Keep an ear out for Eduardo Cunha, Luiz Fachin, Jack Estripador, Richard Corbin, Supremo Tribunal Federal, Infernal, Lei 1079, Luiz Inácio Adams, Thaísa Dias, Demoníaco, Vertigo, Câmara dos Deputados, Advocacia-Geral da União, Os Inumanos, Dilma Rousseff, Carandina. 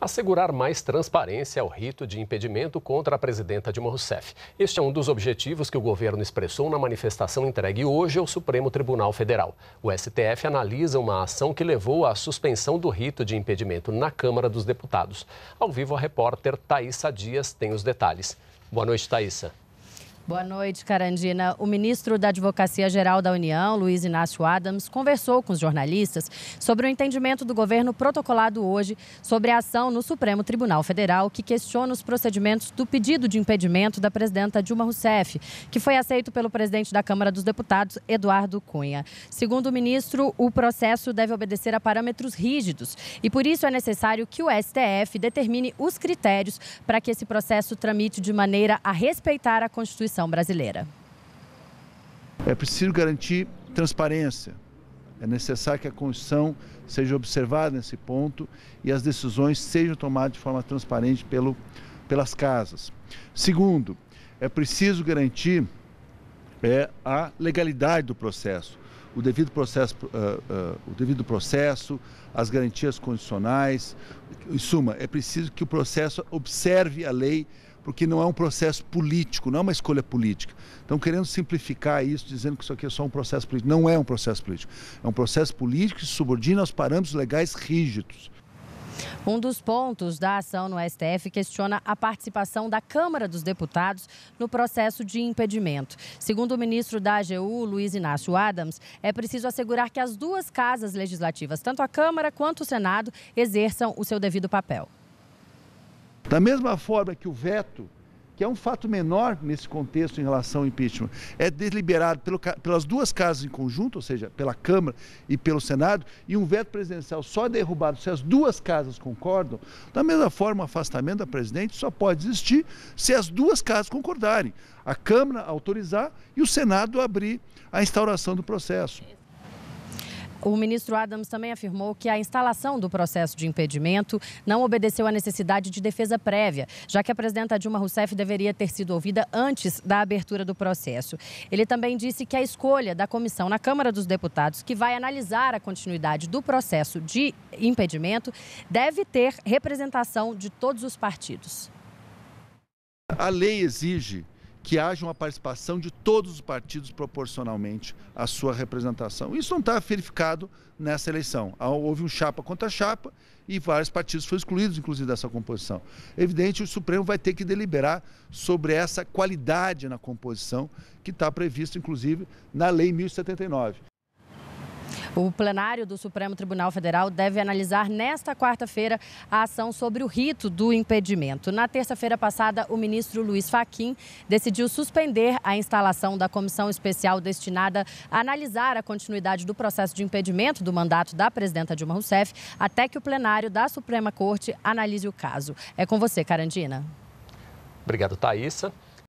assegurar mais transparência ao rito de impedimento contra a presidenta Dilma Rousseff. Este é um dos objetivos que o governo expressou na manifestação entregue hoje ao Supremo Tribunal Federal. O STF analisa uma ação que levou à suspensão do rito de impedimento na Câmara dos Deputados. Ao vivo, a repórter Thaísa Dias tem os detalhes. Boa noite, Thaísa. Boa noite, Carandina. O ministro da Advocacia-Geral da União, Luiz Inácio Adams, conversou com os jornalistas sobre o entendimento do governo protocolado hoje sobre a ação no Supremo Tribunal Federal que questiona os procedimentos do pedido de impedimento da presidenta Dilma Rousseff, que foi aceito pelo presidente da Câmara dos Deputados, Eduardo Cunha. Segundo o ministro, o processo deve obedecer a parâmetros rígidos e por isso é necessário que o STF determine os critérios para que esse processo tramite de maneira a respeitar a Constituição brasileira. É preciso garantir transparência. É necessário que a Constituição seja observada nesse ponto e as decisões sejam tomadas de forma transparente pelas casas. Segundo, é preciso garantir a legalidade do processo, o devido processo, as garantias condicionais. Em suma, é preciso que o processo observe a lei, porque não é um processo político, não é uma escolha política. Estão querendo simplificar isso, dizendo que isso aqui é só um processo político. Não é um processo político. É um processo político que se subordina aos parâmetros legais rígidos. Um dos pontos da ação no STF questiona a participação da Câmara dos Deputados no processo de impedimento. Segundo o ministro da AGU, Luiz Inácio Adams, é preciso assegurar que as duas casas legislativas, tanto a Câmara quanto o Senado, exerçam o seu devido papel. Da mesma forma que o veto, que é um fato menor nesse contexto em relação ao impeachment, é deliberado pelas duas casas em conjunto, ou seja, pela Câmara e pelo Senado, e um veto presidencial só é derrubado se as duas casas concordam, da mesma forma o afastamento da presidente só pode existir se as duas casas concordarem, a Câmara autorizar e o Senado abrir a instauração do processo. O ministro Adams também afirmou que a instalação do processo de impedimento não obedeceu à necessidade de defesa prévia, já que a presidenta Dilma Rousseff deveria ter sido ouvida antes da abertura do processo. Ele também disse que a escolha da comissão na Câmara dos Deputados, que vai analisar a continuidade do processo de impedimento, deve ter representação de todos os partidos. A lei exige que haja uma participação de todos os partidos proporcionalmente à sua representação. Isso não está verificado nessa eleição. Houve um chapa contra chapa e vários partidos foram excluídos, inclusive, dessa composição. Evidente, o Supremo vai ter que deliberar sobre essa qualidade na composição que está prevista, inclusive, na Lei 1079. O plenário do Supremo Tribunal Federal deve analisar nesta quarta-feira a ação sobre o rito do impedimento. Na terça-feira passada, o ministro Luiz Fachin decidiu suspender a instalação da comissão especial destinada a analisar a continuidade do processo de impedimento do mandato da presidenta Dilma Rousseff até que o plenário da Suprema Corte analise o caso. É com você, Carandina. Obrigado, Thaísa.